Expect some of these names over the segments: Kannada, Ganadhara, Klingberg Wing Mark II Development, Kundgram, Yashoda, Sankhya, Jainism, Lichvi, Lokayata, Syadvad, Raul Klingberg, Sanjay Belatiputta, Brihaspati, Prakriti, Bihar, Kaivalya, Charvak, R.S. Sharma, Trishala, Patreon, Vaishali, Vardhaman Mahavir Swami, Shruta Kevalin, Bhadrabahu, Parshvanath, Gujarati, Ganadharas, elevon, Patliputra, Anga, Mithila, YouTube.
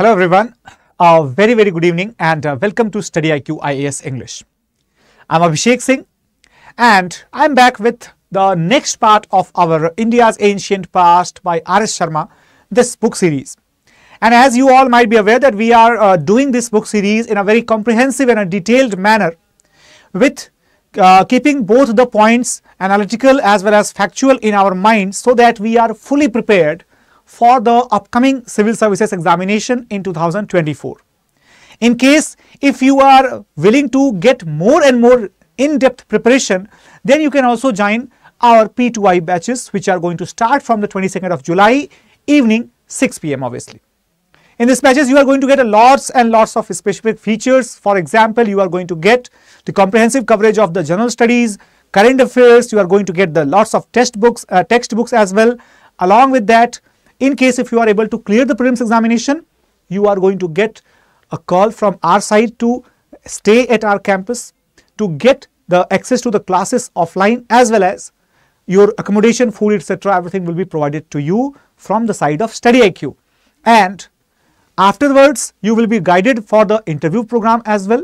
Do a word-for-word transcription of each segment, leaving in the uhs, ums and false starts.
Hello everyone, uh, very very good evening and uh, welcome to Study I Q I A S English. I'm Abhishek Singh and I'm back with the next part of our India's Ancient Past by R S Sharma, this book series. And as you all might be aware that we are uh, doing this book series in a very comprehensive and a detailed manner with uh, keeping both the points analytical as well as factual in our minds so that we are fully prepared for the upcoming civil services examination in two thousand twenty-four. In case if you are willing to get more and more in-depth preparation, then you can also join our P two I batches which are going to start from the twenty-second of July evening six p m obviously. In these batches you are going to get a lots and lots of specific features. For example, you are going to get the comprehensive coverage of the general studies, current affairs, you are going to get the lots of test books, uh, textbooks as well. Along with that, in case if you are able to clear the prelims examination, you are going to get a call from our side to stay at our campus, to get the access to the classes offline as well as your accommodation, food, et cetera. Everything will be provided to you from the side of Study I Q. And afterwards, you will be guided for the interview program as well.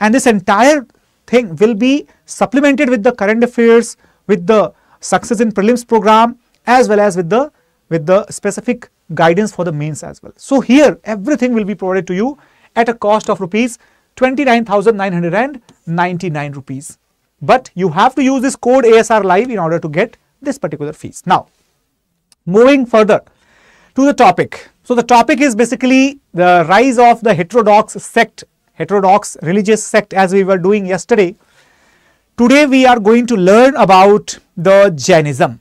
And this entire thing will be supplemented with the current affairs, with the success in prelims program, as well as with the with the specific guidance for the mains as well. So here everything will be provided to you at a cost of rupees twenty-nine thousand nine hundred ninety-nine rupees. But you have to use this code A S R Live in order to get this particular fees. Now moving further to the topic. So the topic is basically the rise of the heterodox sect, heterodox religious sect as we were doing yesterday. Today we are going to learn about the Jainism.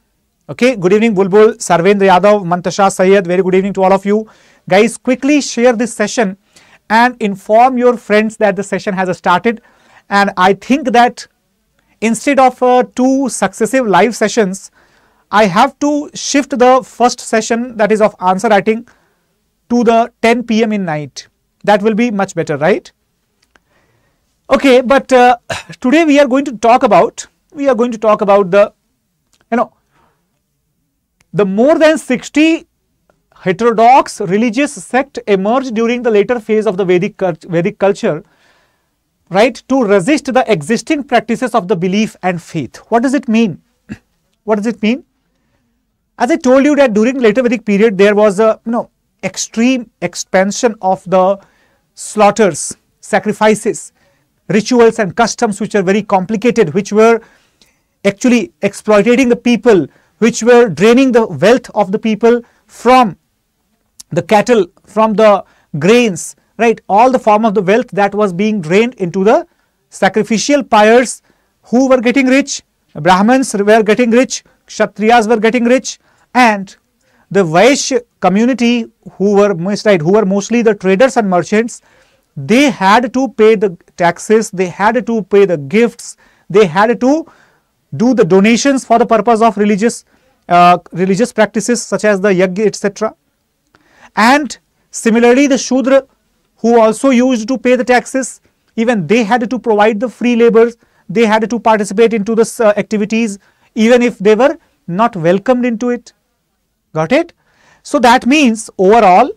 Okay, good evening Bulbul, Sarvendra Yadav, Mantasha Sayed, very good evening to all of you. Guys, quickly share this session and inform your friends that the session has started. And I think that instead of uh, two successive live sessions, I have to shift the first session, that is of answer writing, to the ten p m in night. That will be much better, right? Okay, but uh, today we are going to talk about, we are going to talk about the, you know, the more than sixty heterodox religious sect emerged during the later phase of the Vedic, Vedic culture, right, to resist the existing practices of the belief and faith. What does it mean? What does it mean? As I told you that during later Vedic period, there was a, you know, extreme expansion of the slaughters, sacrifices, rituals and customs which are very complicated, which were actually exploiting the people, which were draining the wealth of the people from the cattle, from the grains, right? All the form of the wealth that was being drained into the sacrificial pyres. Who were getting rich? Brahmins were getting rich, Kshatriyas were getting rich, and the Vaishya community, who were, right, who were mostly the traders and merchants, they had to pay the taxes, they had to pay the gifts, they had to do the donations for the purpose of religious uh, religious practices such as the yagya, et cetera. And similarly, the Shudra, who also used to pay the taxes, even they had to provide the free labors, they had to participate into this uh, activities, even if they were not welcomed into it. Got it? So that means overall,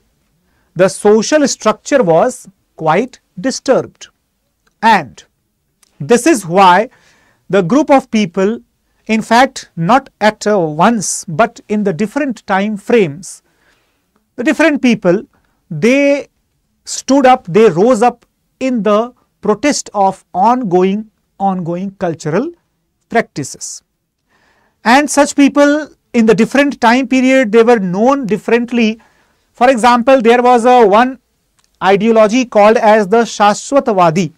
the social structure was quite disturbed. And this is why the group of people, in fact, not at uh, once, but in the different time frames, the different people, they stood up, they rose up in the protest of ongoing, ongoing cultural practices. And such people in the different time period, they were known differently. For example, there was a one ideology called as the Shashwatavadi,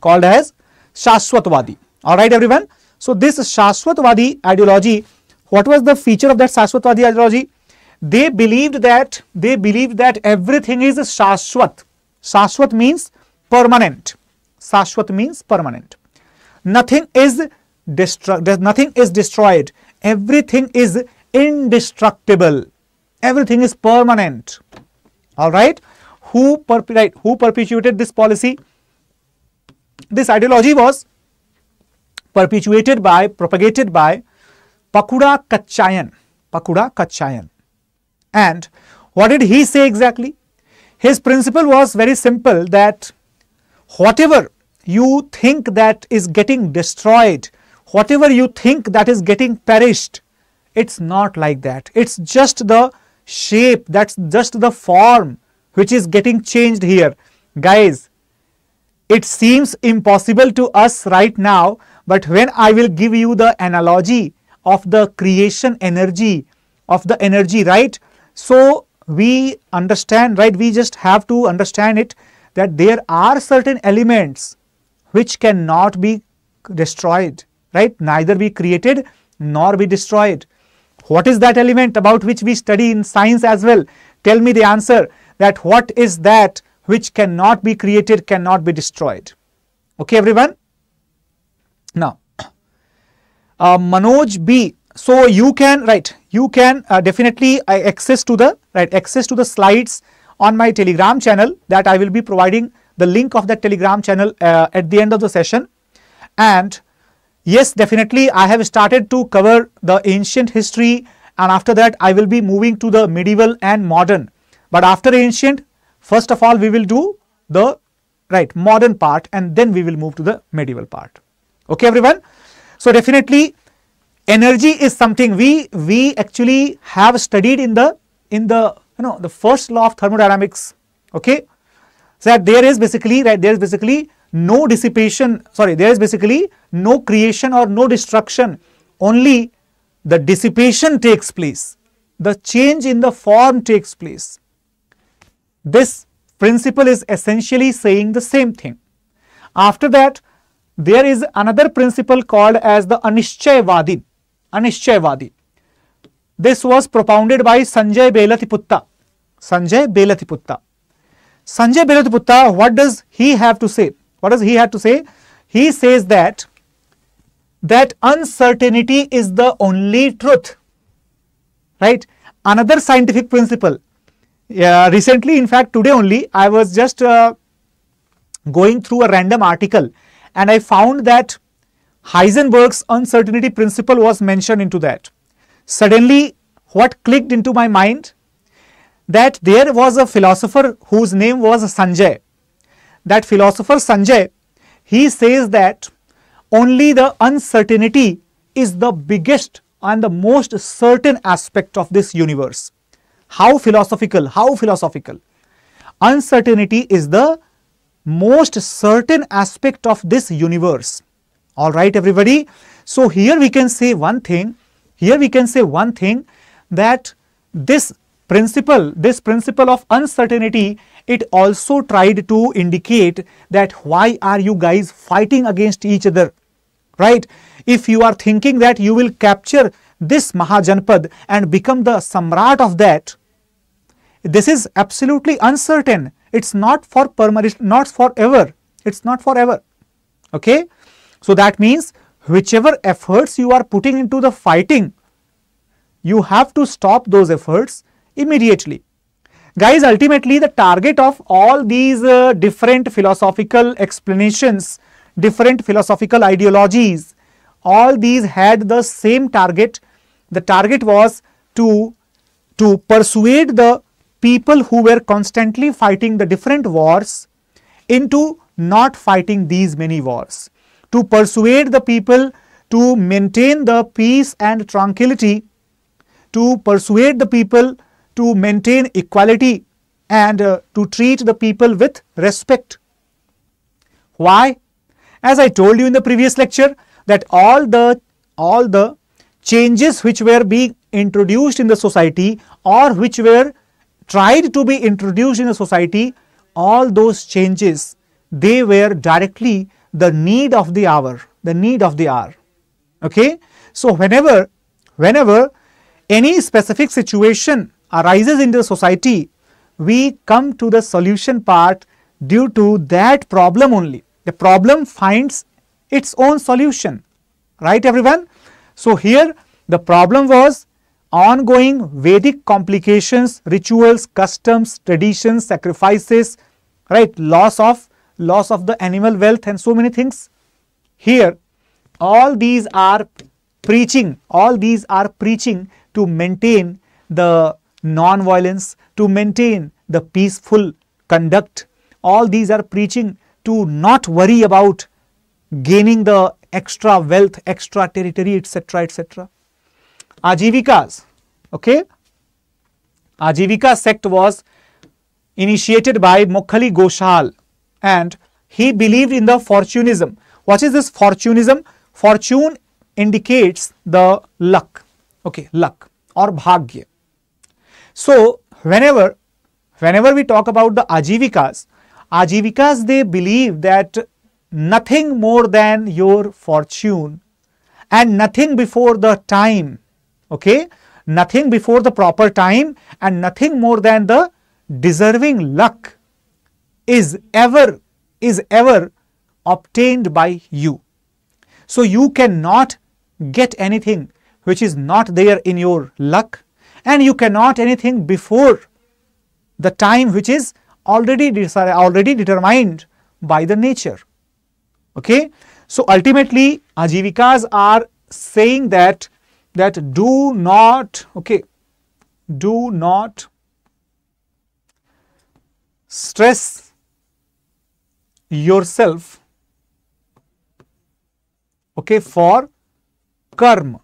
called as Shashwatavadi. Alright everyone, so this Shashwatavadi ideology, what was the feature of that Shashwatavadi ideology? They believed that, they believed that everything is Shashwat. Shashwat means permanent, Shashwat means permanent. Nothing is, nothing is destroyed, everything is indestructible, everything is permanent. Alright, who, perpe right, who perpetuated this policy? This ideology was perpetuated by, propagated by Pakuda Katchayan, Pakuda Katchayan. And what did he say exactly? His principle was very simple, that whatever you think that is getting destroyed, whatever you think that is getting perished, it's not like that. It's just the shape, that's just the form which is getting changed here. Guys, it seems impossible to us right now, but when I will give you the analogy of the creation energy, of the energy, right? So, we understand, right? We just have to understand it, that there are certain elements which cannot be destroyed, right? Neither be created nor be destroyed. What is that element about which we study in science as well? Tell me the answer, that what is that which cannot be created, cannot be destroyed? Okay, everyone? Now, uh, Manoj B. So, you can, right, you can uh, definitely uh, access to the, right, access to the slides on my Telegram channel, that I will be providing the link of that Telegram channel uh, at the end of the session. And yes, definitely, I have started to cover the ancient history, and after that, I will be moving to the medieval and modern. But after ancient, first of all, we will do the, right, modern part, and then we will move to the medieval part. Okay, everyone? So, definitely, energy is something we we actually have studied in the in the you know the first law of thermodynamics. Okay, so that there is basically right there is basically no dissipation. Sorry, there is basically no creation or no destruction. Only the dissipation takes place. The change in the form takes place. This principle is essentially saying the same thing. After that, there is another principle called as the Anishchayavadi. Anishchayavadi. This was propounded by Sanjay Belatiputta. Sanjay Belatiputta. Sanjay Belatiputta, what does he have to say? What does he have to say? He says that, that uncertainty is the only truth. Right? Another scientific principle. Yeah, recently, in fact, today only, I was just uh, going through a random article, and I found that Heisenberg's uncertainty principle was mentioned into that. Suddenly, what clicked into my mind? That there was a philosopher whose name was Sanjay. That philosopher Sanjay, he says that only the uncertainty is the biggest and the most certain aspect of this universe. How philosophical, how philosophical. Uncertainty is the most certain aspect of this universe. All right, everybody. So, here we can say one thing, here we can say one thing that this principle, this principle of uncertainty, it also tried to indicate that why are you guys fighting against each other, right? If you are thinking that you will capture this Mahajanpad and become the Samrat of that, this is absolutely uncertain. It's not for permanent, not forever. It's not forever. Okay. So that means whichever efforts you are putting into the fighting, you have to stop those efforts immediately. Guys, ultimately the target of all these uh, different philosophical explanations, different philosophical ideologies, all these had the same target. The target was to, to persuade the people who were constantly fighting the different wars into not fighting these many wars, to persuade the people to maintain the peace and tranquility, to persuade the people to maintain equality and uh, to treat the people with respect. Why? As I told you in the previous lecture, that all the, all the changes which were being introduced in the society or which were tried to be introduced in the society, all those changes, they were directly the need of the hour, the need of the hour, okay? So, whenever, whenever any specific situation arises in the society, we come to the solution part due to that problem only. The problem finds its own solution, right everyone? So, here the problem was ongoing Vedic complications, rituals, customs, traditions, sacrifices, right, loss of loss of the animal wealth and so many things. Here, all these are preaching, all these are preaching to maintain the non-violence, to maintain the peaceful conduct, all these are preaching to not worry about gaining the extra wealth, extra territory, et cetera, et cetera. Ajivikas, okay. Ajivika sect was initiated by Mukhali Goshal, and he believed in the fortunism. What is this fortunism? Fortune indicates the luck, okay, luck or bhagya. So whenever, whenever we talk about the Ajivikas, Ajivikas, they believe that nothing more than your fortune and nothing before the time, okay, nothing before the proper time and nothing more than the deserving luck is ever, is ever obtained by you. So you cannot get anything which is not there in your luck, and you cannot anything before the time which is already, already determined by the nature. Okay, so ultimately Ajivikas are saying that that do not, okay, do not stress yourself, okay, for karma.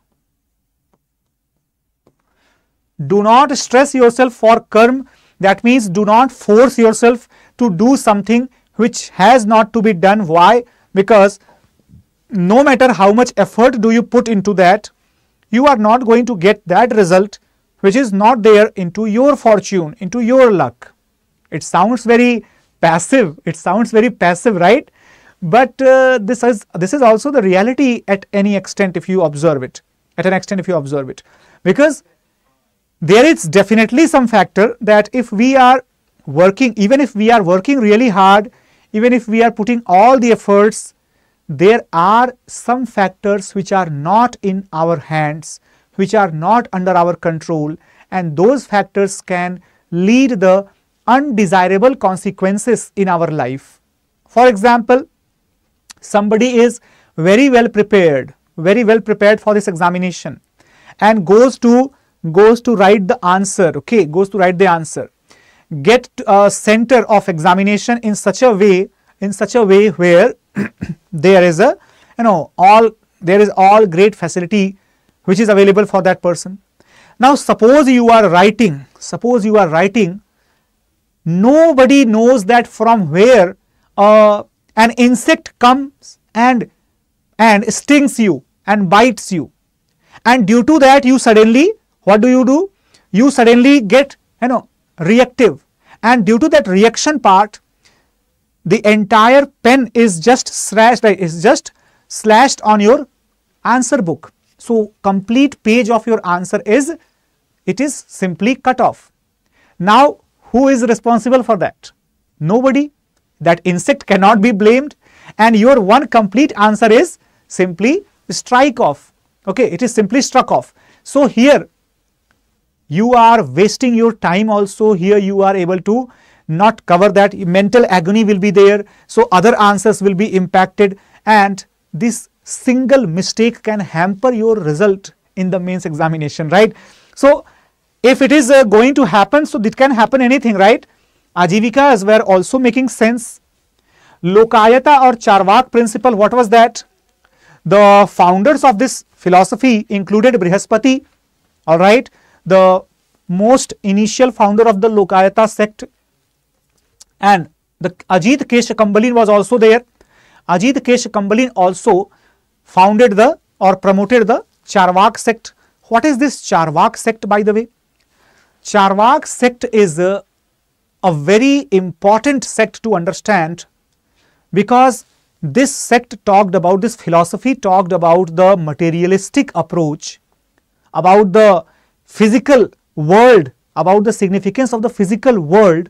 Do not stress yourself for karma. That means do not force yourself to do something which has not to be done. Why? Because no matter how much effort do you put into that, you are not going to get that result which is not there into your fortune, into your luck. It sounds very passive. It sounds very passive, right? But uh, this is this is also the reality at any extent if you observe it. At an extent if you observe it. Because there is definitely some factor that if we are working, even if we are working really hard, even if we are putting all the efforts, there are some factors which are not in our hands, which are not under our control, and those factors can lead the undesirable consequences in our life. For example, somebody is very well prepared, very well prepared for this examination, and goes to goes to write the answer, okay, goes to write the answer, get a center of examination in such a way, in such a way where there is a, you know, all, there is all great facility which is available for that person. Now suppose you are writing, suppose you are writing, nobody knows that from where uh, an insect comes and, and stings you and bites you, and due to that you suddenly, what do you do? You suddenly get, you know, reactive, and due to that reaction part, the entire pen is just slashed, is just slashed on your answer book. So complete page of your answer is, it is simply cut off. Now who is responsible for that? Nobody. That insect cannot be blamed, and your one complete answer is simply strike off. Okay, it is simply struck off. So here you are wasting your time also. Here you are able to not cover that, mental agony will be there, so other answers will be impacted, and this single mistake can hamper your result in the mains examination, right? So if it is uh, going to happen, so it can happen anything, right? Ajivikas were also making sense. Lokayata or Charvak principle, what was that? The founders of this philosophy included Brihaspati, all right, the most initial founder of the Lokayata sect. And the Ajit Kesha Kambalin was also there. Ajit Kesha Kambalin also founded the or promoted the Charvak sect. What is this Charvak sect, by the way? Charvak sect is a, a very important sect to understand, because this sect talked about, this philosophy talked about the materialistic approach, about the physical world, about the significance of the physical world,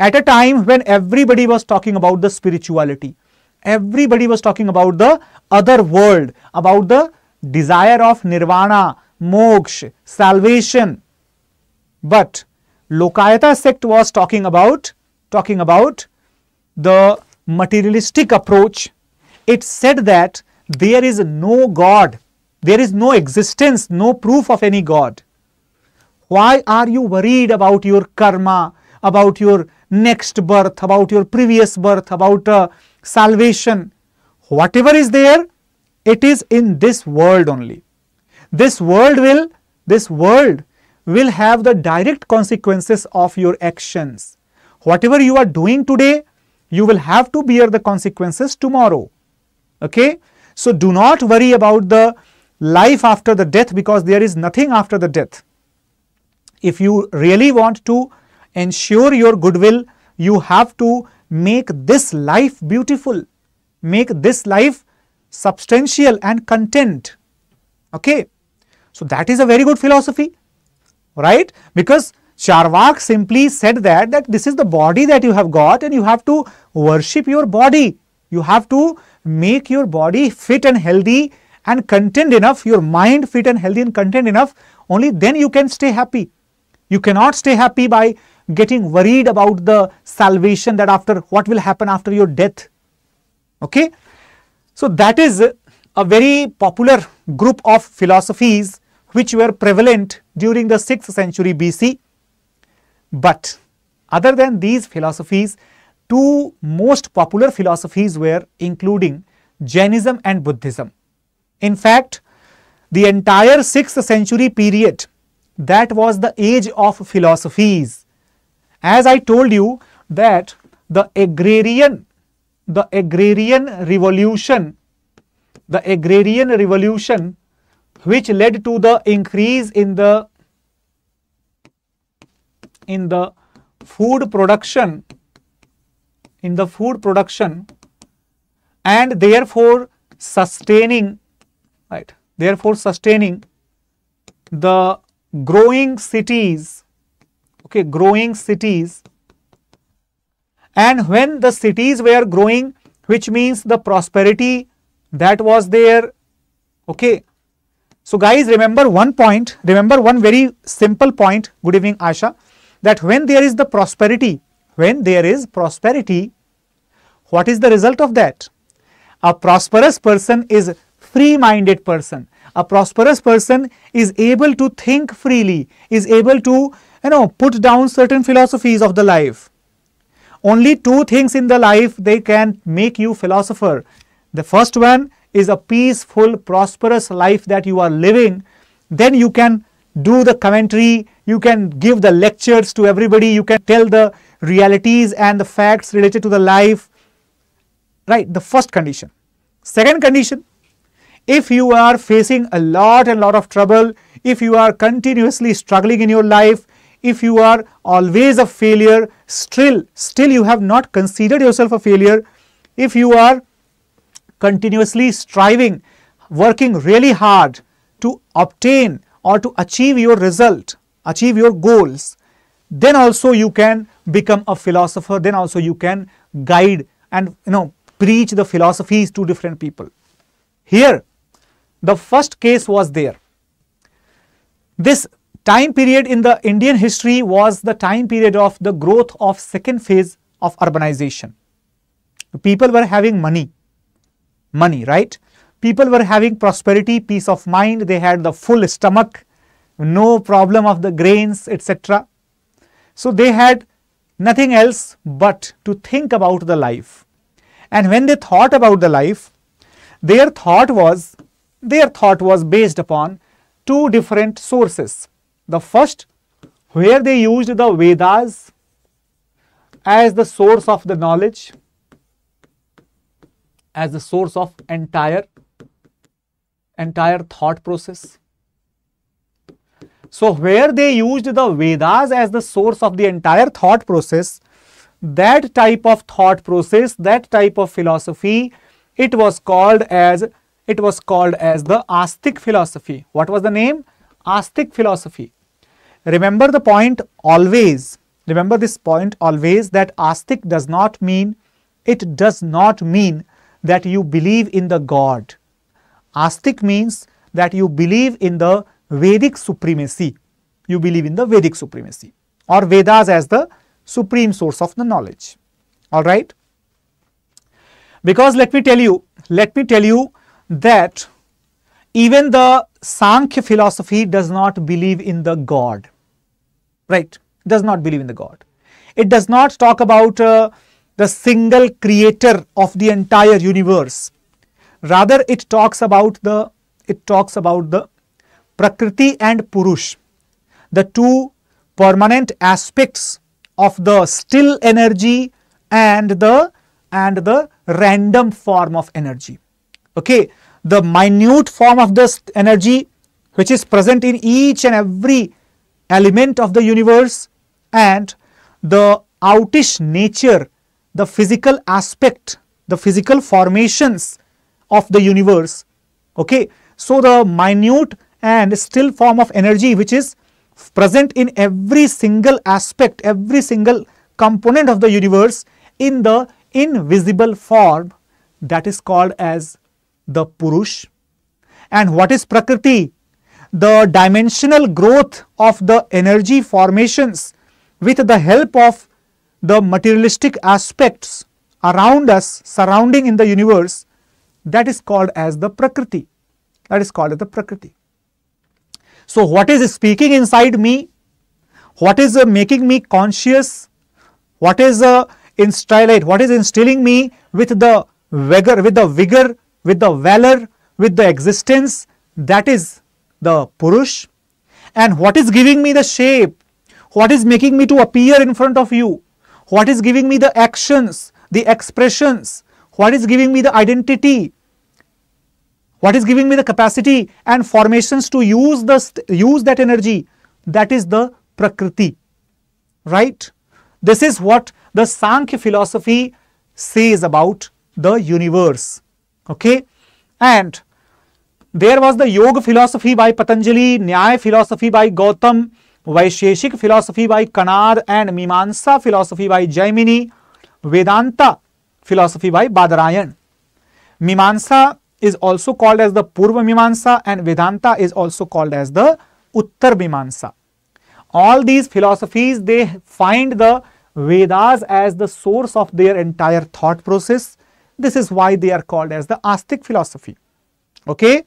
at a time when everybody was talking about the spirituality, everybody was talking about the other world, about the desire of nirvana, moksha, salvation. But Lokayata sect was talking about, talking about the materialistic approach. It said that there is no God, there is no existence, no proof of any God. Why are you worried about your karma, about your next birth, about your previous birth, about uh, salvation. Whatever is there, it is in this world only. This world will, this world will have the direct consequences of your actions. Whatever you are doing today, you will have to bear the consequences tomorrow. Okay? So do not worry about the life after the death, because there is nothing after the death. If you really want to ensure your goodwill, you have to make this life beautiful, make this life substantial and content. Okay? So that is a very good philosophy, right? Because Charvak simply said that, that this is the body that you have got and you have to worship your body. You have to make your body fit and healthy and content enough, your mind fit and healthy and content enough, only then you can stay happy. You cannot stay happy by getting worried about the salvation, that after what will happen after your death. Okay? So that is a very popular group of philosophies which were prevalent during the sixth century B C. But other than these philosophies, two most popular philosophies were, including Jainism and Buddhism. In fact, the entire sixth century period, that was the age of philosophies. As I told you that the agrarian, the agrarian revolution, the agrarian revolution which led to the increase in the in the food production, in the food production, and therefore sustaining, right, therefore sustaining the growing cities, okay, growing cities. And when the cities were growing, which means the prosperity that was there, okay. So guys, remember one point, remember one very simple point, good evening Asha, that when there is the prosperity, when there is prosperity, what is the result of that? A prosperous person is free-minded person. A prosperous person is able to think freely, is able to, you know, put down certain philosophies of the life. Only two things in the life, they can make you philosopher. The first one is a peaceful, prosperous life that you are living. Then you can do the commentary, you can give the lectures to everybody, you can tell the realities and the facts related to the life. Right, the first condition. Second condition, if you are facing a lot and lot of trouble, if you are continuously struggling in your life, if you are always a failure, still, still you have not considered yourself a failure, if you are continuously striving, working really hard to obtain or to achieve your result, achieve your goals, then also you can become a philosopher, then also you can guide and, you know, preach the philosophies to different people. Here, the first case was there. This time period in the Indian history was the time period of the growth of second phase of urbanization. People were having money, money, right? People were having prosperity, peace of mind, they had the full stomach, no problem of the grains, et cetera. So they had nothing else but to think about the life. And when they thought about the life, their thought was, their thought was based upon two different sources. The first, where they used the Vedas as the source of the knowledge, as the source of entire entire thought process. So where they used the Vedas as the source of the entire thought process, that type of thought process, that type of philosophy, it was called as, it was called as the Astic philosophy. What was the name? Astic philosophy. Remember the point always, remember this point always, that Astic does not mean, it does not mean that you believe in the God. Astic means that you believe in the Vedic supremacy. You believe in the Vedic supremacy or Vedas as the supreme source of the knowledge. All right? Because let me tell you, let me tell you that even the Sankhya philosophy does not believe in the God. Right? Does not believe in the God. It does not talk about uh, the single creator of the entire universe. Rather, it talks about the it talks about the Prakriti and Purush, the two permanent aspects of the still energy and the and the random form of energy. Okay, the minute form of this energy, which is present in each and every element of the universe, and the outish nature, the physical aspect, the physical formations of the universe. Okay, so the minute and still form of energy, which is present in every single aspect, every single component of the universe in the invisible form, that is called as the Purush. And what is Prakriti? The dimensional growth of the energy formations with the help of the materialistic aspects around us, surrounding in the universe, that is called as the Prakriti. That is called as the Prakriti. So, what is speaking inside me? What is uh, making me conscious? What is uh, instilling? What is instilling me with the vigor, with the vigor, with the valor, with the existence? That is the Purush. And what is giving me the shape, what is making me to appear in front of you, what is giving me the actions, the expressions, what is giving me the identity, what is giving me the capacity and formations to use the use that energy, that is the Prakriti, right? This is what the Sankhya philosophy says about the universe, okay? And there was the Yoga philosophy by Patanjali, Nyaya philosophy by Gautam, Vaisheshik philosophy by Kannada, and Mimamsa philosophy by Jaimini, Vedanta philosophy by Badarayana. Mimamsa is also called as the Purva Mimamsa, and Vedanta is also called as the Uttar Mimamsa. All these philosophies, they find the Vedas as the source of their entire thought process. This is why they are called as the Astic philosophy. Okay.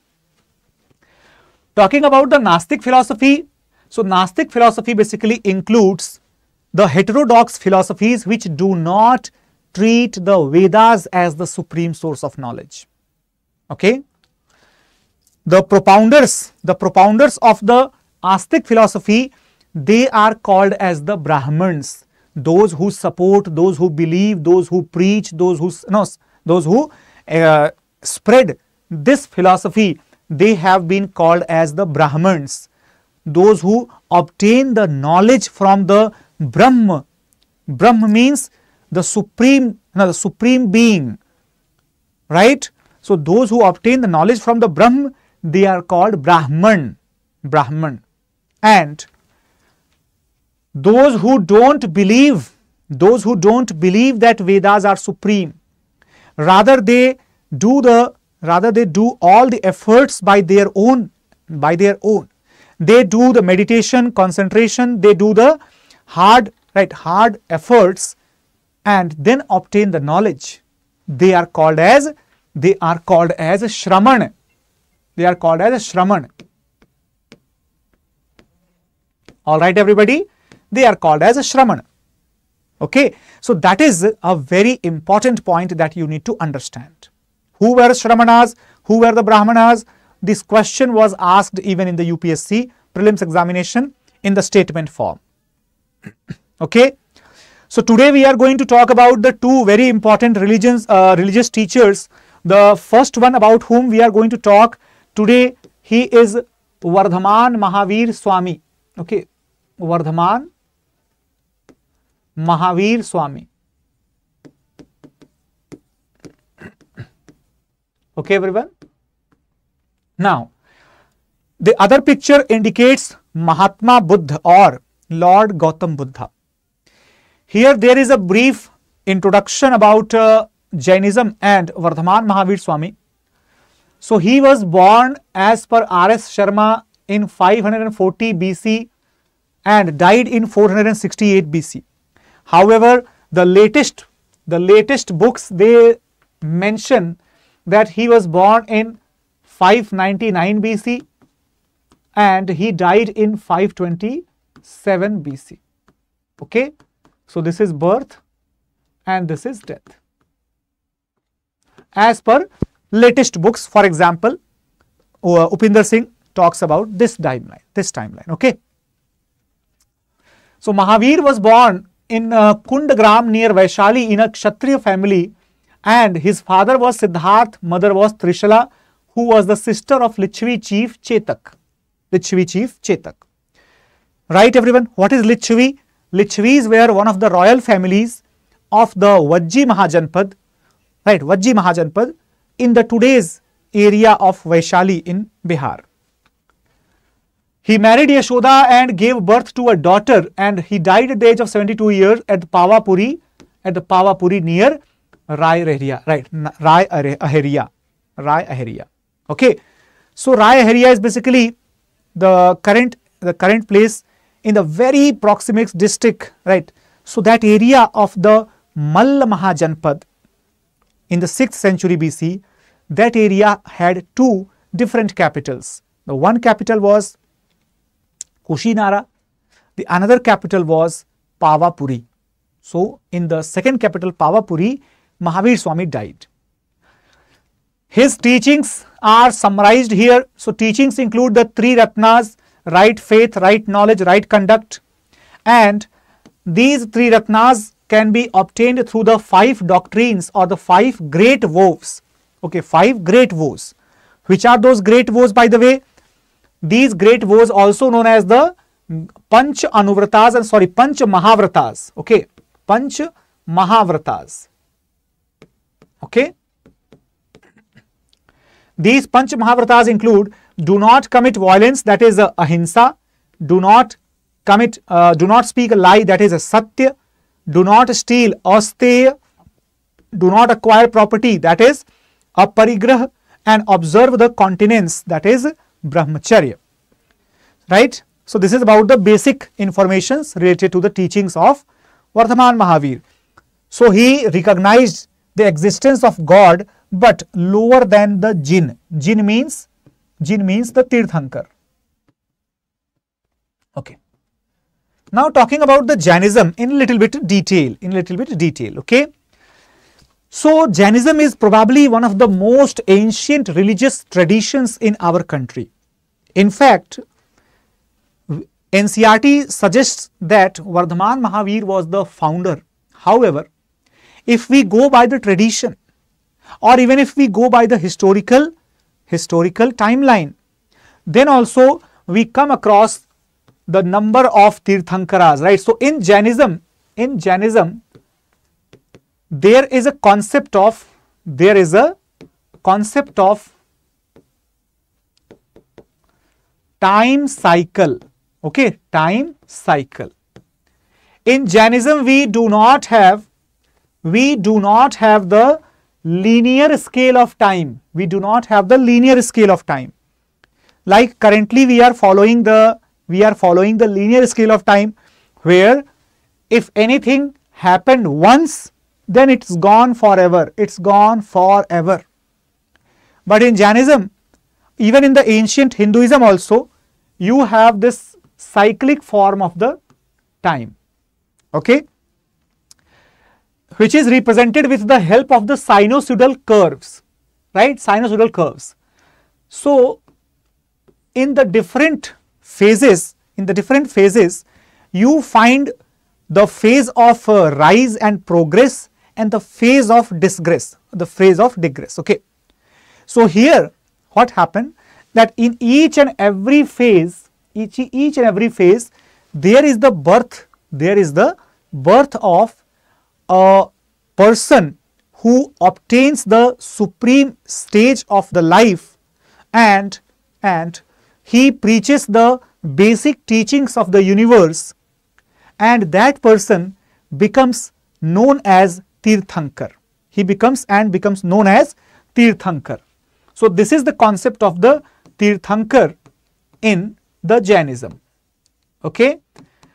Talking about the Gnostic philosophy, so Gnostic philosophy basically includes the heterodox philosophies which do not treat the Vedas as the supreme source of knowledge. Okay. The propounders, the propounders of the Gnostic philosophy, they are called as the Brahmins, those who support, those who believe, those who preach, those who no, those who uh, spread this philosophy. They have been called as the Brahmins, those who obtain the knowledge from the Brahma. Brahma means the supreme, no, the supreme being, right? So those who obtain the knowledge from the Brahma, they are called Brahman, Brahman. And those who don't believe, those who don't believe that Vedas are supreme, rather they do the Rather, they do all the efforts by their own, by their own. They do the meditation, concentration, they do the hard, right, hard efforts and then obtain the knowledge. They are called as, they are called as Shraman. They are called as Shraman. Alright everybody, they are called as Shraman. Okay, so that is a very important point that you need to understand. Who were Shramanas? Who were the Brahmanas? This question was asked even in the U P S C prelims examination in the statement form. Okay. So today we are going to talk about the two very important religions, uh, religious teachers. The first one about whom we are going to talk today, he is Vardhaman Mahavir Swami. Okay. Vardhaman Mahavir Swami. Okay, everyone. Now, the other picture indicates Mahatma Buddha or Lord Gautam Buddha. Here there is a brief introduction about uh, Jainism and Vardhaman Mahavir Swami. So, he was born as per R S Sharma in five hundred forty B C and died in four hundred sixty-eight B C. However, the latest, the latest books, they mention that he was born in five ninety-nine B C and he died in five twenty-seven B C. Okay, So this is birth and this is death. As per latest books, for example, uh, Upinder Singh talks about this timeline, this timeline, okay. So Mahavir was born in uh, Kundgram near Vaishali in a Kshatriya family, and his father was Siddharth, mother was Trishala, who was the sister of Lichvi chief Chetak. Lichvi chief Chetak. Right everyone, what is Lichvi? Lichvis were one of the royal families of the Vajji Mahajanpad, right, Vajji Mahajanpad in the today's area of Vaishali in Bihar. He married Yashoda and gave birth to a daughter, and he died at the age of seventy-two years at Pavapuri, at the Pavapuri near Rai Aheria, right, Rai Aheria, Rai Aheria, okay. So Rai Aheria is basically the current, the current place in the very proximate district, right. So that area of the Malla Mahajanpad in the sixth century B C, that area had two different capitals. The one capital was Kushinara, the another capital was Pavapuri. So in the second capital Pavapuri, Mahavir Swami died. His teachings are summarized here. So teachings include the three Ratnas, right faith, right knowledge, right conduct, and these three Ratnas can be obtained through the five doctrines or the five great vows. Okay, five great vows. Which are those great vows, by the way? These great vows also known as the Panch Anuvratas and sorry, Panch Mahavratas. Okay, Panch Mahavratas. Okay. These Panch Mahavratas include: do not commit violence, that is uh, ahimsa. Do not commit, uh, do not speak a lie, that is a satya. Do not steal, asteya. Do not acquire property, that is aparigrah, and observe the continence, that is brahmacharya, right? So this is about the basic informations related to the teachings of Vardhaman Mahavir. So he recognized the existence of God, but lower than the jinn. Jinn means, jinn means the Tirthankar. Okay. Now talking about the Jainism in little bit detail, in little bit detail, okay. So Jainism is probably one of the most ancient religious traditions in our country. In fact, N C R T suggests that Vardhaman Mahavir was the founder. However, if we go by the tradition, or even if we go by the historical, historical timeline, then also we come across the number of Tirthankaras, right? So in Jainism, in Jainism, there is a concept of, there is a concept of time cycle, okay, time cycle. In Jainism, we do not have, we do not have the linear scale of time, we do not have the linear scale of time. Like currently we are following the, we are following the linear scale of time, where if anything happened once, then it's gone forever, it's gone forever. But in Jainism, even in the ancient Hinduism also, you have this cyclic form of the time, okay, which is represented with the help of the sinusoidal curves, right, sinusoidal curves. So in the different phases, in the different phases, you find the phase of uh, rise and progress, and the phase of disgrace, the phase of digress, okay. So here what happened, that in each and every phase, each, each and every phase, there is the birth, there is the birth of a person who obtains the supreme stage of the life, and, and he preaches the basic teachings of the universe, and that person becomes known as Tirthankar. He becomes and becomes known as Tirthankar. So this is the concept of the Tirthankar in the Jainism. Okay.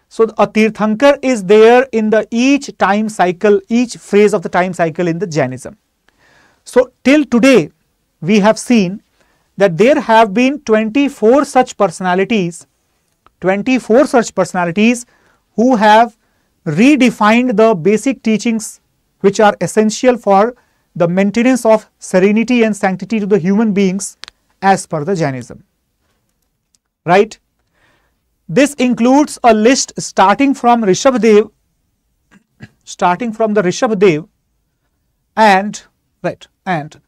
So a Tirthankar is there in the each time cycle, each phase of the time cycle in the Jainism. So till today we have seen that there have been twenty-four such personalities, twenty-four such personalities who have redefined the basic teachings which are essential for the maintenance of serenity and sanctity to the human beings as per the Jainism, right? This includes a list starting from Rishabdev, starting from the Rishabdev and right and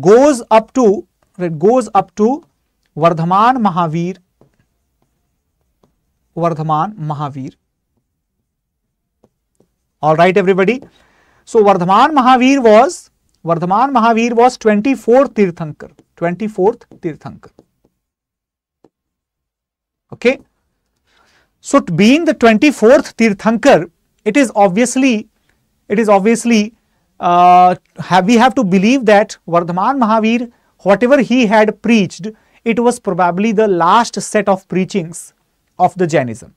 goes up to right goes up to Vardhaman Mahavir, Vardhaman Mahavir. All right, everybody. So Vardhaman Mahavir was Vardhaman Mahavir was twenty-fourth Tirthankar, twenty-fourth Tirthankar. Okay. So being the twenty-fourth Tirthankar, it is obviously, it is obviously, uh, have, we have to believe that Vardhaman Mahavir, whatever he had preached, it was probably the last set of preachings of the Jainism.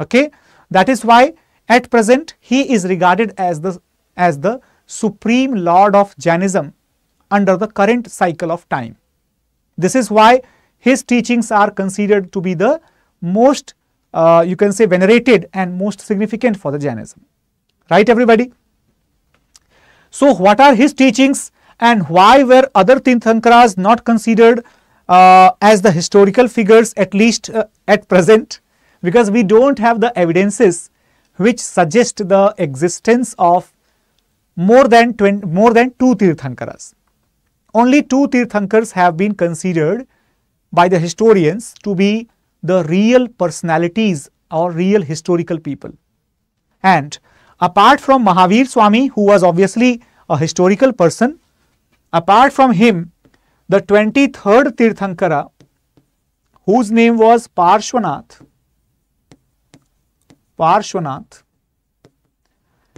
Okay, that is why at present he is regarded as the as the supreme lord of Jainism under the current cycle of time. This is why his teachings are considered to be the most, uh, you can say, venerated and most significant for the Jainism. Right, everybody? So what are his teachings and why were other Tirthankaras not considered uh, as the historical figures, at least uh, at present? Because we don't have the evidences which suggest the existence of more than twenty, more than two Tirthankaras. Only two Tirthankaras have been considered by the historians to be the real personalities or real historical people. And apart from Mahavir Swami, who was obviously a historical person, apart from him, the twenty-third Tirthankara, whose name was Parshvanath, Parshvanath,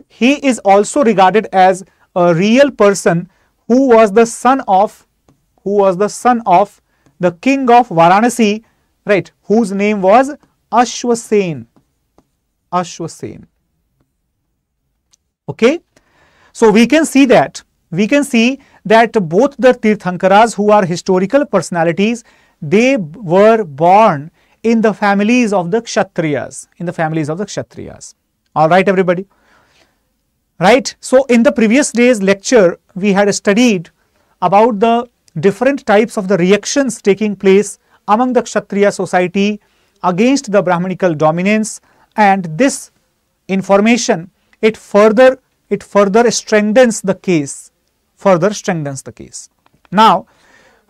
he is also regarded as a real person who was the son of, who was the son of the king of Varanasi, right, whose name was Ashwasen, Ashwasen. Okay, so we can see that, we can see that both the Tirthankaras who are historical personalities, they were born in the families of the Kshatriyas, in the families of the Kshatriyas. All right, everybody. Right, so in the previous day's lecture, we had studied about the different types of the reactions taking place among the Kshatriya society against the Brahmanical dominance, and this information, it further, it further strengthens the case, further strengthens the case. Now,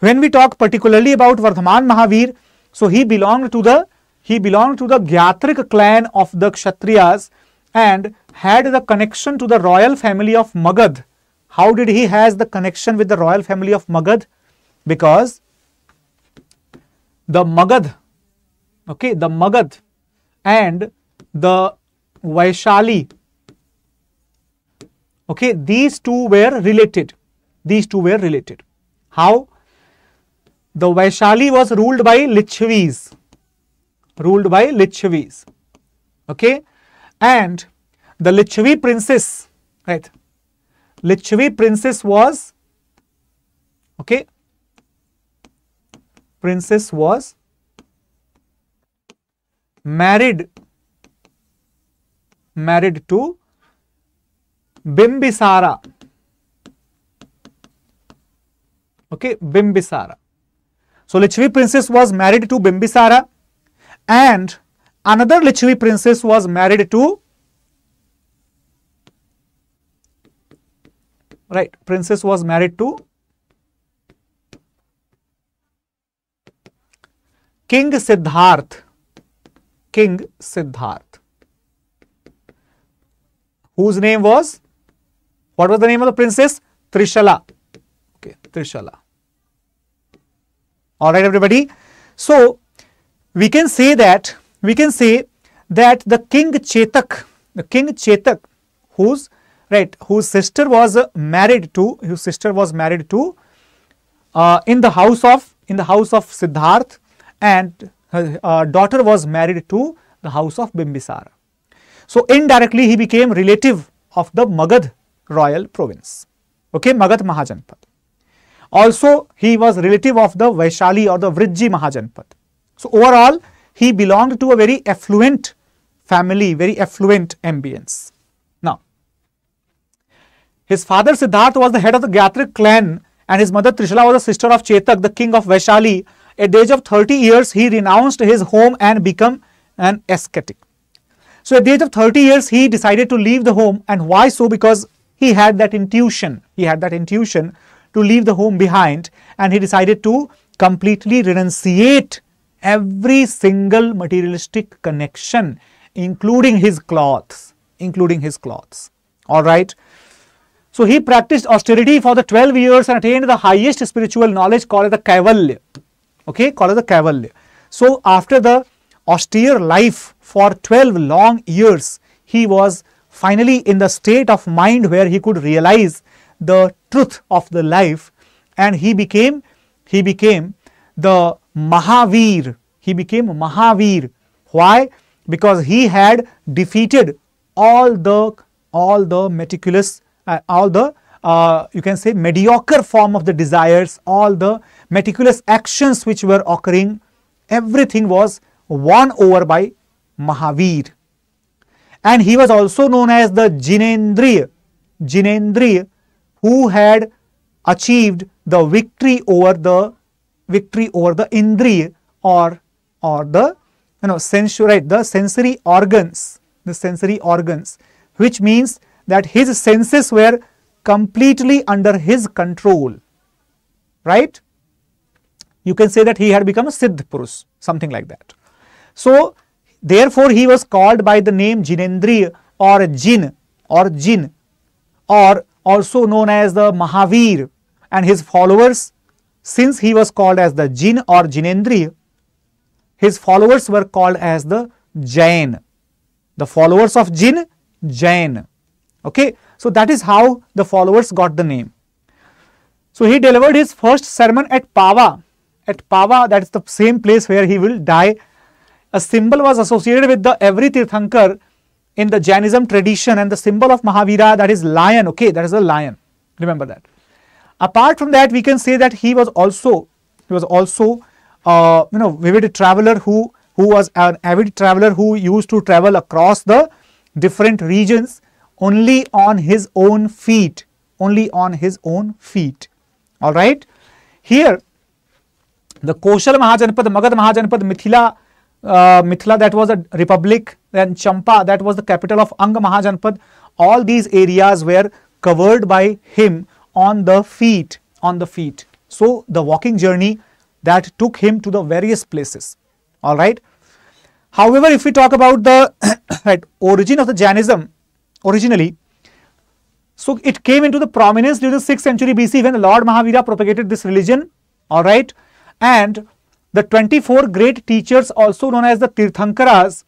when we talk particularly about Vardhaman Mahavir, so he belonged to the, he belonged to the Gyatrik clan of the Kshatriyas and had the connection to the royal family of Magad. How did he has the connection with the royal family of Magad? Because the Magad, okay, the Magad and the Vaishali, okay, these two were related. These two were related. How? The Vaishali was ruled by Lichvis, ruled by Lichvis, okay, and the Lichvi princess, right, Lichvi princess was, okay, princess was married, married to Bimbisara, okay, Bimbisara. So Lichvi princess was married to Bimbisara, and another Lichvi princess was married to, right, princess was married to King Siddharth, King Siddharth, whose name was, what was the name of the princess? Trishala. Okay, Trishala. All right, everybody. So we can say that, we can say that the King Chetak, the King Chetak, whose, right, whose sister was married to, whose sister was married to, uh, in the house of, in the house of Siddharth, and her uh, daughter was married to the house of Bimbisara. So indirectly he became relative of the Magad royal province, okay, Magad Mahajanpat. Also he was relative of the Vaishali or the Vrijji Mahajanpat. So overall he belonged to a very affluent family, very affluent ambience. Now, his father Siddharth was the head of the Gyatrik clan and his mother Trishala was the sister of Chetak, the king of Vaishali. At the age of thirty years, he renounced his home and became an ascetic. So at the age of thirty years, he decided to leave the home. And why so? Because he had that intuition. He had that intuition to leave the home behind, and he decided to completely renunciate every single materialistic connection, including his clothes, including his clothes. All right. So he practiced austerity for the twelve years and attained the highest spiritual knowledge called the Kaivalya. Okay, called the Kaivalya. So after the austere life for twelve long years, he was finally in the state of mind where he could realize the truth of the life, and he became he became the Mahavir. He became Mahavir. Why? Because he had defeated all the all the meticulous, uh, all the uh, you can say mediocre form of the desires, all the meticulous actions which were occurring. Everything was won over by Mahavir, and he was also known as the Jinendriya. Jinendriya, who had achieved the victory over the victory over the Indriya, or or the you know sensory right, the sensory organs, the sensory organs, which means that his senses were completely under his control. Right? You can say that he had become a Siddh Purus, something like that. So therefore he was called by the name Jinendriya or Jin or Jin, or also known as the Mahavir, and his followers, since he was called as the Jin or Jinendriya, his followers were called as the Jain. The followers of Jin, Jain. Okay, so that is how the followers got the name. So he delivered his first sermon at Pava, at Pava, that is the same place where he will die. A symbol was associated with the every Tirthankar in the Jainism tradition, and the symbol of Mahavira, that is lion, okay, that is a lion, remember that. Apart from that, we can say that he was also, he was also, uh, you know, vivid traveler who, who was an avid traveler who used to travel across the different regions only on his own feet, only on his own feet, all right. Here, the Koshal Mahajanpad, Magad Mahajanpad, Mithila, Uh, Mithila, that was a republic, and Champa, that was the capital of Anga Mahajanpad. All these areas were covered by him on the feet, on the feet. So the walking journey that took him to the various places. All right. However, if we talk about the right, origin of the Jainism, originally, so it came into the prominence during the sixth century B C when the Lord Mahavira propagated this religion. All right, and the twenty-four great teachers, also known as the Tirthankaras,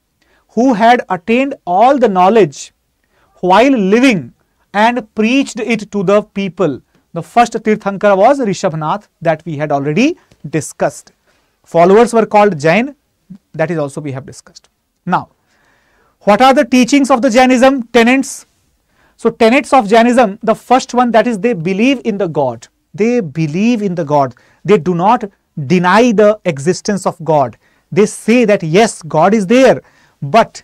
who had attained all the knowledge while living and preached it to the people. The first Tirthankara was Rishabnath, that we had already discussed. Followers were called Jain, that is also we have discussed. Now, what are the teachings of the Jainism? Tenets. So, tenets of Jainism, the first one, that is they believe in the God. They believe in the God. They do not deny the existence of God. They say that yes, God is there, but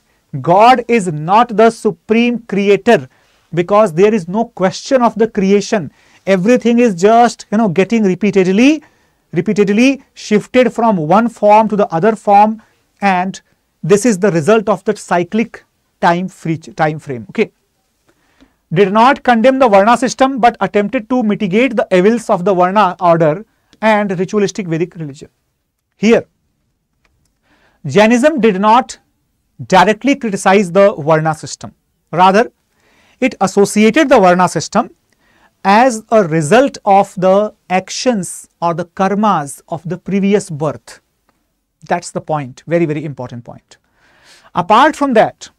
God is not the supreme creator, because there is no question of the creation. Everything is just, you know, getting repeatedly, repeatedly shifted from one form to the other form, and this is the result of the cyclic time free time frame. Okay. Did not condemn the Varna system, but attempted to mitigate the evils of the Varna order and ritualistic Vedic religion. Here, Jainism did not directly criticize the Varna system. Rather, it associated the Varna system as a result of the actions or the karmas of the previous birth. That's the point, very, very important point. Apart from that,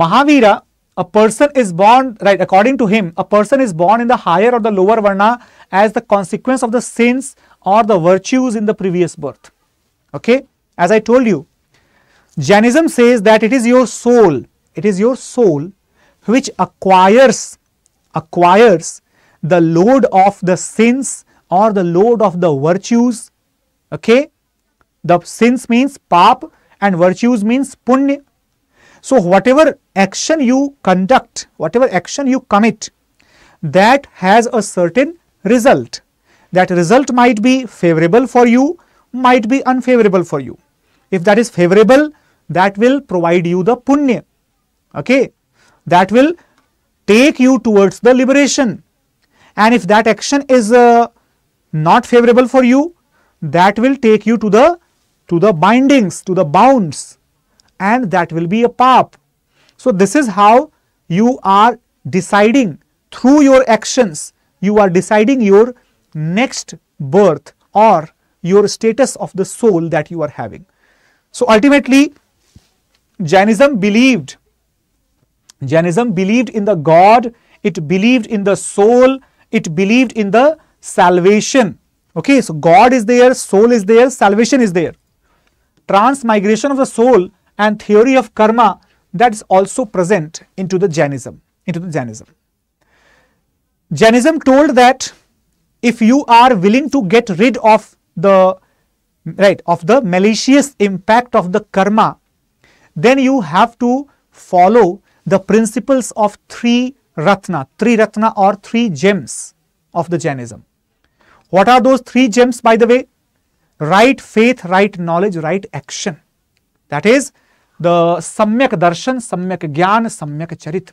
Mahavira, a person is born, right, according to him, a person is born in the higher or the lower Varna as the consequence of the sins or the virtues in the previous birth. Okay, as I told you, Jainism says that it is your soul, it is your soul which acquires, acquires the load of the sins or the load of the virtues. Okay, the sins means pap and virtues means punya. So whatever action you conduct, whatever action you commit, that has a certain result. That result might be favorable for you, might be unfavorable for you. If that is favorable, that will provide you the punya, okay? That will take you towards the liberation. And if that action is uh, not favorable for you, that will take you to the to the bindings, to the bounds, and that will be a paap. So this is how you are deciding through your actions, you are deciding your next birth or your status of the soul that you are having. So ultimately, Jainism believed, Jainism believed in the God, it believed in the soul, it believed in the salvation. Okay, so God is there, soul is there, salvation is there. Transmigration of the soul and theory of karma, that is also present into the Jainism, into the Jainism. Jainism told that if you are willing to get rid of the right of the malicious impact of the karma, then you have to follow the principles of three ratna, three ratna or three gems of the Jainism. What are those three gems, by the way? Right faith, right knowledge, right action. That is the Samyak Darshan, Samyak Gyan, Samyak Charit.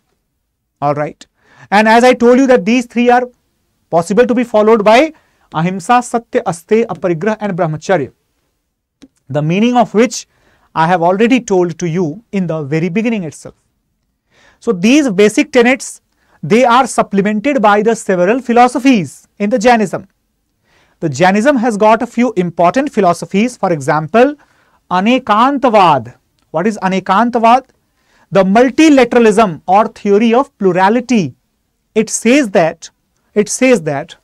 All right. And as I told you that these three are possible to be followed by Ahimsa, Satya, Asteya, Aparigrah and Brahmacharya. The meaning of which I have already told to you in the very beginning itself. So these basic tenets, they are supplemented by the several philosophies in the Jainism. The Jainism has got a few important philosophies. For example, Anekantavad. What is Anekantavad? The multilateralism or theory of plurality. It says that, it says that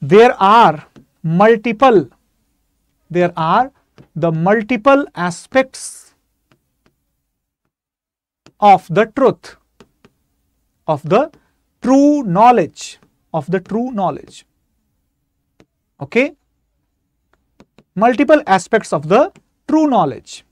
there are multiple, there are the multiple aspects of the truth, of the true knowledge, of the true knowledge. Okay, multiple aspects of the true knowledge,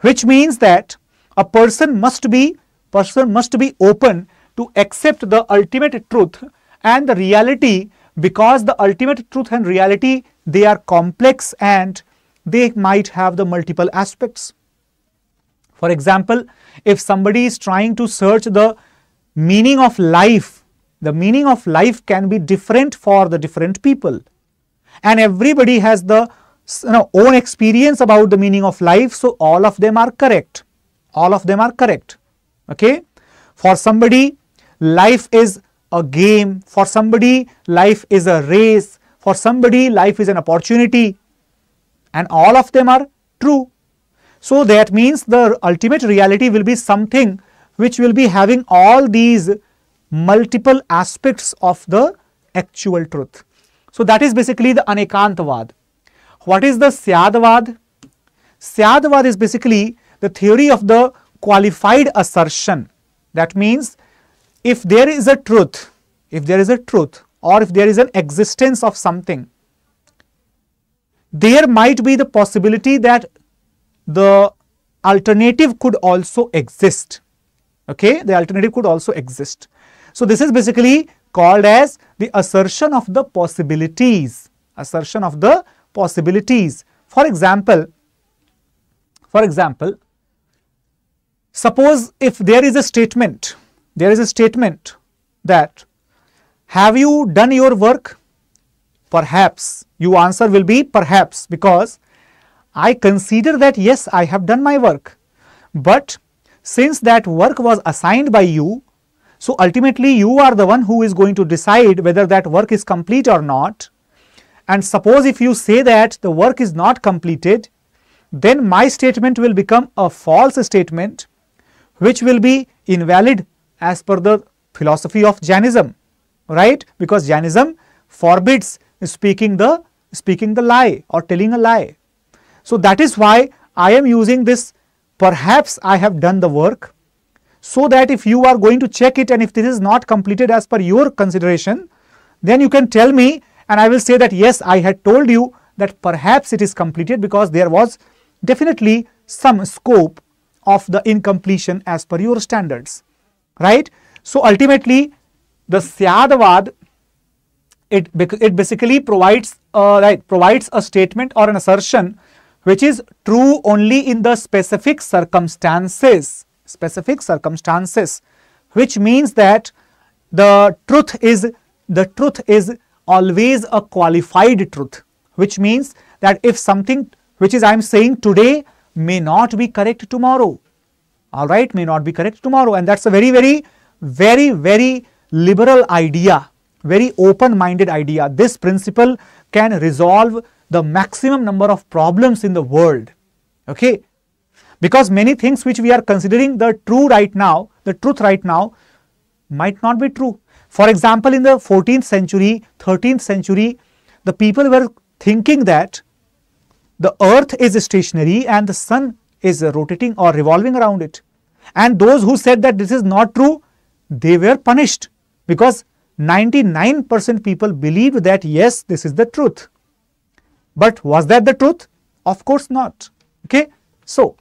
which means that a person must be, person must be open to accept the ultimate truth and the reality, because the ultimate truth and reality, they are complex and they might have the multiple aspects. For example, if somebody is trying to search the meaning of life, the meaning of life can be different for the different people. And everybody has the you know, own experience about the meaning of life, so all of them are correct. All of them are correct. Okay? For somebody, life is a game. For somebody, life is a race. For somebody, life is an opportunity. And all of them are true. So that means the ultimate reality will be something which will be having all these multiple aspects of the actual truth. So that is basically the Anekantavad. What is the Syadvad? Syadvad is basically the theory of the qualified assertion. That means if there is a truth, if there is a truth or if there is an existence of something, there might be the possibility that the alternative could also exist. Okay, the alternative could also exist. So this is basically called as the assertion of the possibilities, assertion of the possibilities. For example, for example, suppose if there is a statement, there is a statement that, have you done your work? Perhaps. Your answer will be perhaps, because I consider that yes, I have done my work. But since that work was assigned by you, so ultimately you are the one who is going to decide whether that work is complete or not. And suppose if you say that the work is not completed, then my statement will become a false statement, which will be invalid as per the philosophy of Jainism, right? Because Jainism forbids speaking the, speaking the lie or telling a lie. So that is why I am using this, perhaps I have done the work, so that if you are going to check it and if this is not completed as per your consideration, then you can tell me and I will say that yes, I had told you that perhaps it is completed, because there was definitely some scope of the incompletion as per your standards, right? So ultimately the Syadvad, it, it basically provides uh, right, provides a statement or an assertion which is true only in the specific circumstances, specific circumstances, which means that the truth is, the truth is always a qualified truth, which means that if something which is I am saying today may not be correct tomorrow, all right, may not be correct tomorrow. And that's a very, very, very, very liberal idea, very open-minded idea. This principle can resolve the maximum number of problems in the world, okay? Because many things which we are considering the true right now, the truth right now, might not be true. For example, in the fourteenth century, thirteenth century, the people were thinking that the earth is stationary and the sun is rotating or revolving around it. And those who said that this is not true, they were punished, because ninety-nine percent people believed that yes, this is the truth. But was that the truth? Of course not. Okay. So,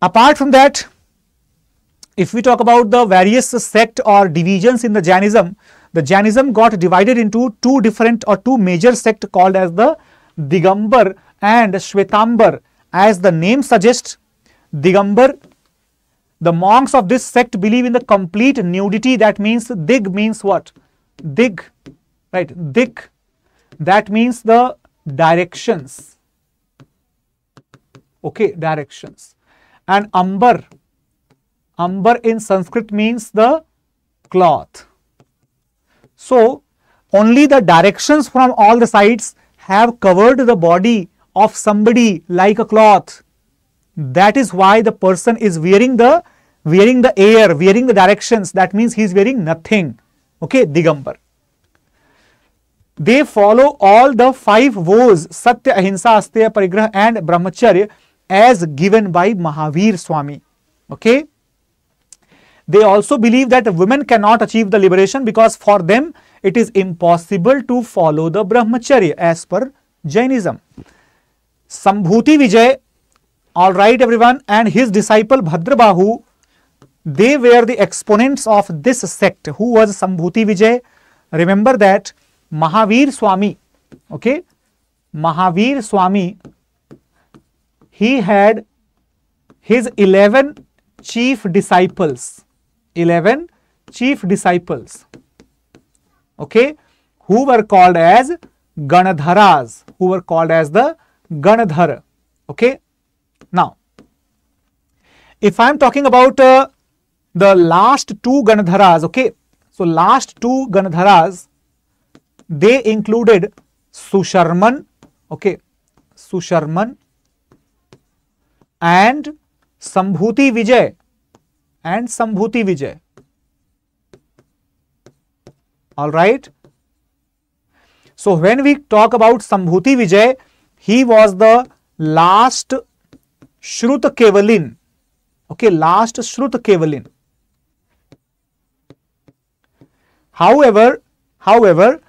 apart from that, if we talk about the various sect or divisions in the Jainism, the Jainism got divided into two different or two major sects called as the Digambar and Shvetambar. As the name suggests, Digambar, the monks of this sect believe in the complete nudity. That means dig means what? Dig, right? Dig. That means the directions, okay, directions. And ambar, ambar in Sanskrit means the cloth. So only the directions from all the sides have covered the body of somebody like a cloth. That is why the person is wearing the wearing the air, wearing the directions. That means he is wearing nothing, okay, Digambar. They follow all the five vows, Satya, Ahimsa, Asteya, Parigraha and Brahmacharya, as given by Mahavir Swami. Okay. They also believe that women cannot achieve the liberation because for them it is impossible to follow the Brahmacharya as per Jainism. Sambhutivijaya, alright everyone, and his disciple Bhadrabahu, they were the exponents of this sect. Who was Sambhutivijaya? Remember that Mahavir Swami, okay, Mahavir Swami, he had his eleven chief disciples, eleven chief disciples, okay, who were called as Ganadharas, who were called as the Ganadhara, okay. Now, if I am talking about uh, the last two Ganadharas, okay, so last two Ganadharas, they included Susharman, okay, Susharman and Sambhutivijaya, and Sambhutivijaya, all right. So when we talk about Sambhutivijaya, he was the last Shruta Kevalin, okay, last Shruta Kevalin. However, however,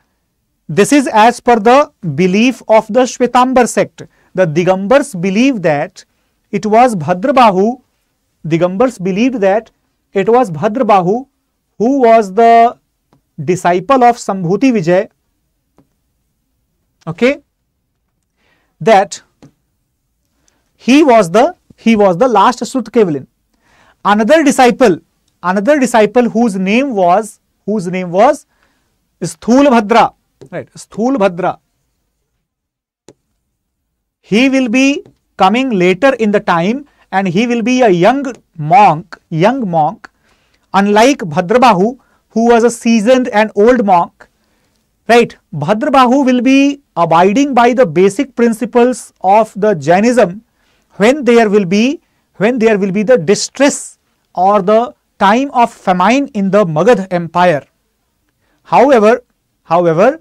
this is as per the belief of the Shvetambar sect. The Digambars believe that it was Bhadrabahu, Digambars believed that it was Bhadrabahu who was the disciple of Sambhutivijaya, okay, that he was the, he was the last Shruta Kevalin. Another disciple, another disciple whose name was, whose name was Sthul Bhadra. Right, Sthul Bhadra. He will be coming later in the time and he will be a young monk, young monk, unlike Bhadrabahu who was a seasoned and old monk, right? Bhadrabahu will be abiding by the basic principles of the Jainism when there will be, when there will be the distress or the time of famine in the Magad Empire. However, however,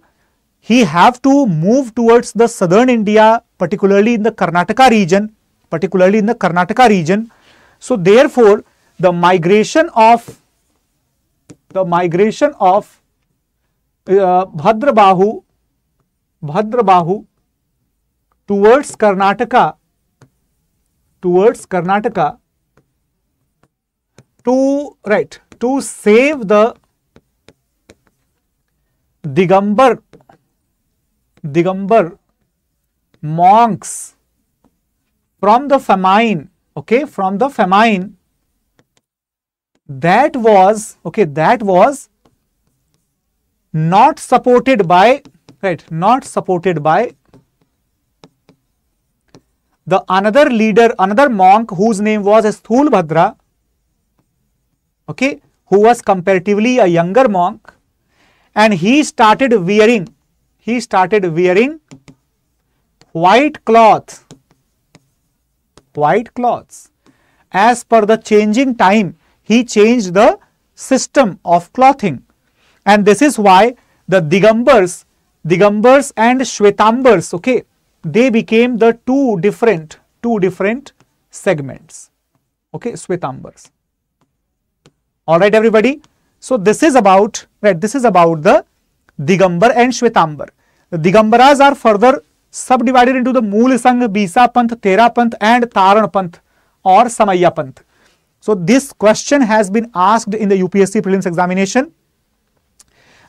he have to move towards the southern India, particularly in the Karnataka region, particularly in the Karnataka region. So therefore, the migration of, the migration of uh, Bhadrabahu, Bhadrabahu towards Karnataka towards Karnataka to, right, to save the Digambar, Digambar monks from the famine, okay, from the famine that was, okay, that was not supported by, right, not supported by the another leader, another monk whose name was Sthul Bhadra, okay, who was comparatively a younger monk, and he started wearing, he started wearing white cloth, white cloths. As per the changing time, he changed the system of clothing, and this is why the Digambars, Digambars and Shvetambars, okay, they became the two different, two different segments, okay, Shvetambars. All right, everybody. So this is about, right, this is about the Digambar and Shvetambar. The Digambaras are further subdivided into the Mool Sangh, Bisa Panth, Tera Panth and Taran Panth or Samaya Panth. So this question has been asked in the U P S C prelims examination.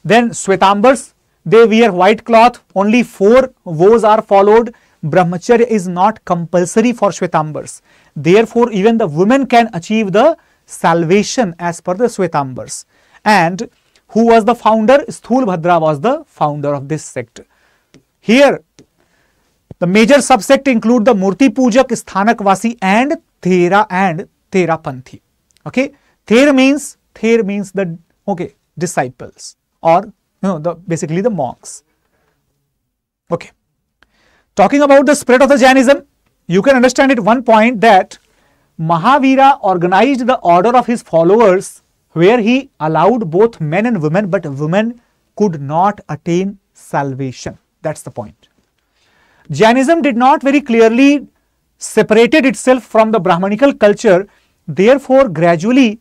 Then Shvetambars, they wear white cloth, only four vows are followed. Brahmacharya is not compulsory for Shvetambars. Therefore, even the women can achieve the salvation as per the Shvetambars. And who was the founder? Sthul Bhadra was the founder of this sect. Here, the major subsect include the Murti Pujak, Sthanakvasi and Thera and Therapanthi. Okay, Thera means, Thera means the, okay, disciples or No, the, basically the monks. Okay. Talking about the spread of the Jainism, you can understand at one point that Mahavira organized the order of his followers where he allowed both men and women, but women could not attain salvation. That's the point. Jainism did not very clearly separated itself from the Brahmanical culture. Therefore, gradually,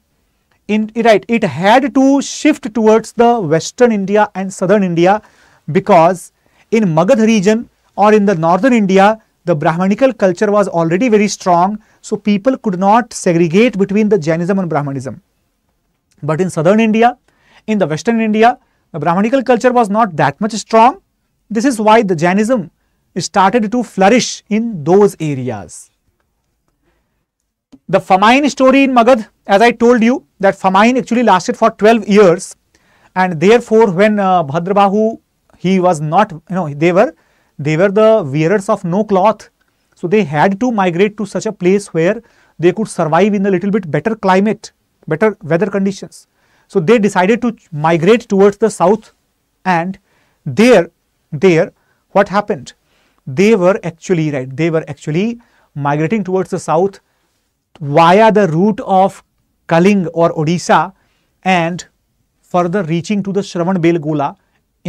In, right, it had to shift towards the western India and southern India, because in Magad region or in the northern India, the Brahmanical culture was already very strong. So people could not segregate between the Jainism and Brahmanism. But in southern India, in the western India, the Brahmanical culture was not that much strong. This is why the Jainism started to flourish in those areas. The famine story in Magad, as I told you, that famine actually lasted for twelve years, and therefore when uh, Bhadrabahu, he was not, you know, they were, they were the wearers of no cloth. So they had to migrate to such a place where they could survive in a little bit better climate, better weather conditions. So they decided to migrate towards the south, and there, there, what happened? They were actually, right, they were actually migrating towards the south via the route of Kaling or Odisha and further reaching to the Shravanbelgola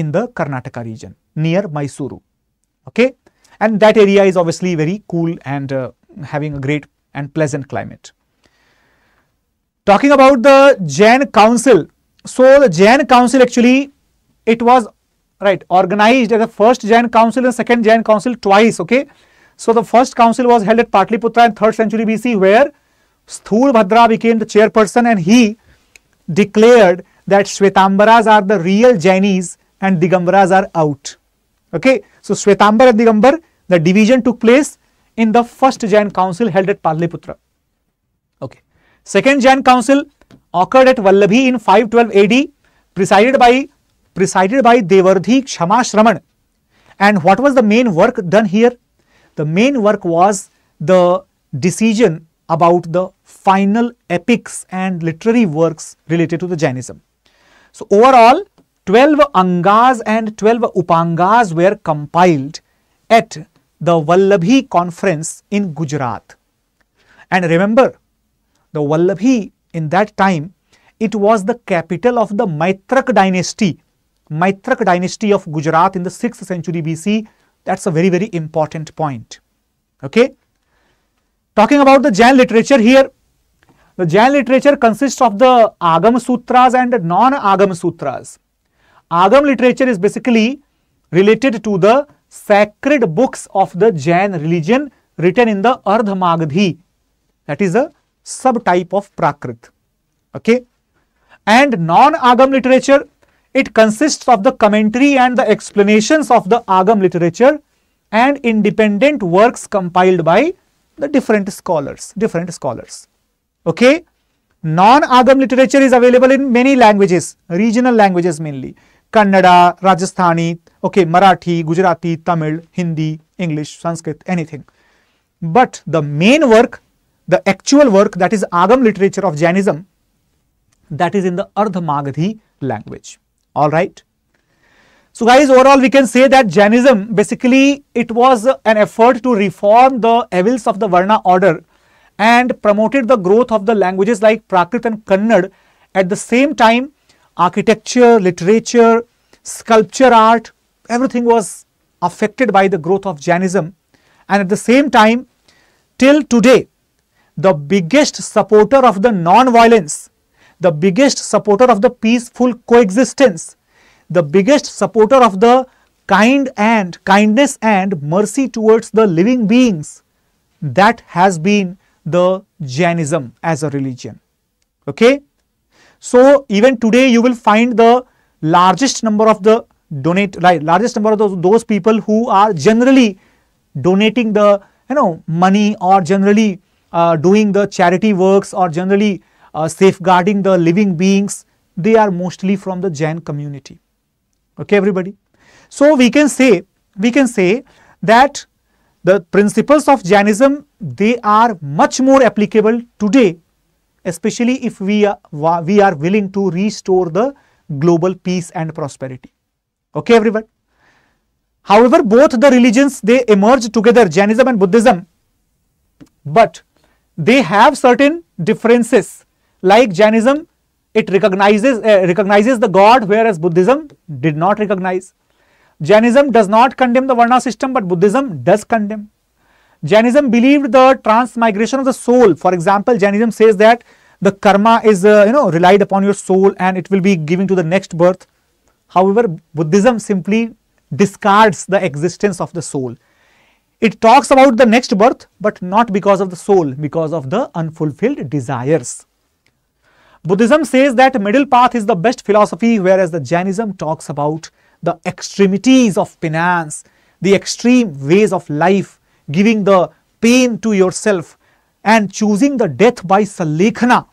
in the Karnataka region near Mysuru. Okay, and that area is obviously very cool and uh, having a great and pleasant climate. Talking about the Jain Council, so the Jain Council actually, it was, right, organized as a first Jain Council and second Jain Council twice. Okay. So the first council was held at Patliputra in third century B C, where Sthul Bhadra became the chairperson, and he declared that Shvetambaras are the real Jainis and Digambaras are out. Okay, so Shvetambar and Digambar, the division took place in the first Jain council held at Patliputra. Okay, second Jain council occurred at Vallabhi in five twelve A D, presided by presided by Devardhi Kshama Shraman. And what was the main work done here? The main work was the decision about the final epics and literary works related to the Jainism. So overall, twelve Angas and twelve Upangas were compiled at the Vallabhi conference in Gujarat. And remember, the Vallabhi in that time, it was the capital of the Maitrak dynasty, Maitrak dynasty of Gujarat in the sixth century B C. That's a very, very important point. Okay. Talking about the Jain literature here, the Jain literature consists of the Agama Sutras and non-Agama Sutras. Agama literature is basically related to the sacred books of the Jain religion written in the Ardhamagadhi that is a subtype of Prakrit. Okay. And non-Agam literature, it consists of the commentary and the explanations of the Agam literature and independent works compiled by the different scholars, different scholars. Okay. Non-Agam literature is available in many languages, regional languages mainly. Kannada, Rajasthani, okay, Marathi, Gujarati, Tamil, Hindi, English, Sanskrit, anything. But the main work, the actual work, that is Agam literature of Jainism, that is in the Ardhamagadhi language. All right. So guys, overall we can say that Jainism, basically it was an effort to reform the evils of the Varna order and promoted the growth of the languages like Prakrit and Kannada. At the same time, architecture, literature, sculpture art, everything was affected by the growth of Jainism. And at the same time, till today, the biggest supporter of the non-violence, the biggest supporter of the peaceful coexistence, the biggest supporter of the kind and kindness and mercy towards the living beings, that has been the Jainism as a religion. Okay. So even today you will find the largest number of the donate, like largest number of those, those people who are generally donating the, you know, money, or generally uh, doing the charity works, or generally uh, safeguarding the living beings, they are mostly from the Jain community. Okay, everybody. So we can say, we can say that the principles of Jainism, they are much more applicable today, especially if we are, we are willing to restore the global peace and prosperity. Okay, everyone. However, both the religions, they emerge together, Jainism and Buddhism, but they have certain differences. Like Jainism, it recognizes, uh, recognizes the God, whereas Buddhism did not recognize. Jainism does not condemn the Varna system, but Buddhism does condemn. Jainism believed the transmigration of the soul. For example, Jainism says that the karma is uh, you know, relied upon your soul and it will be given to the next birth. However, Buddhism simply discards the existence of the soul. It talks about the next birth, but not because of the soul, because of the unfulfilled desires. Buddhism says that middle path is the best philosophy, whereas the Jainism talks about the extremities of penance, the extreme ways of life, giving the pain to yourself and choosing the death by salekhana,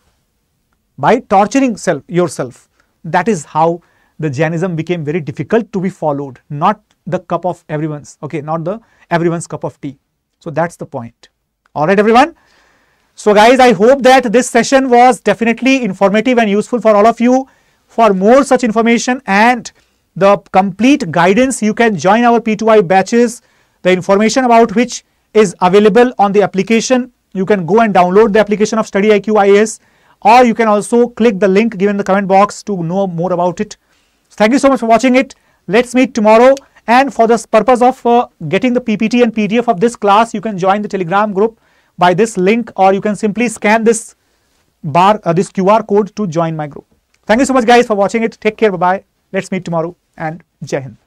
by torturing self, yourself. That is how the Jainism became very difficult to be followed, not the cup of everyone's, okay, not the everyone's cup of tea. So that's the point. All right, everyone. So guys, I hope that this session was definitely informative and useful for all of you. For more such information and the complete guidance, you can join our P two I batches, the information about which is available on the application. You can go and download the application of Study I Q I A S, or you can also click the link given in the comment box to know more about it. Thank you so much for watching it. Let's meet tomorrow. And for the purpose of uh, getting the P P T and P D F of this class, you can join the Telegram group by this link, or you can simply scan this bar, uh, this Q R code to join my group. Thank you so much guys for watching it. Take care. Bye-bye. Let's meet tomorrow. And Jai Hind.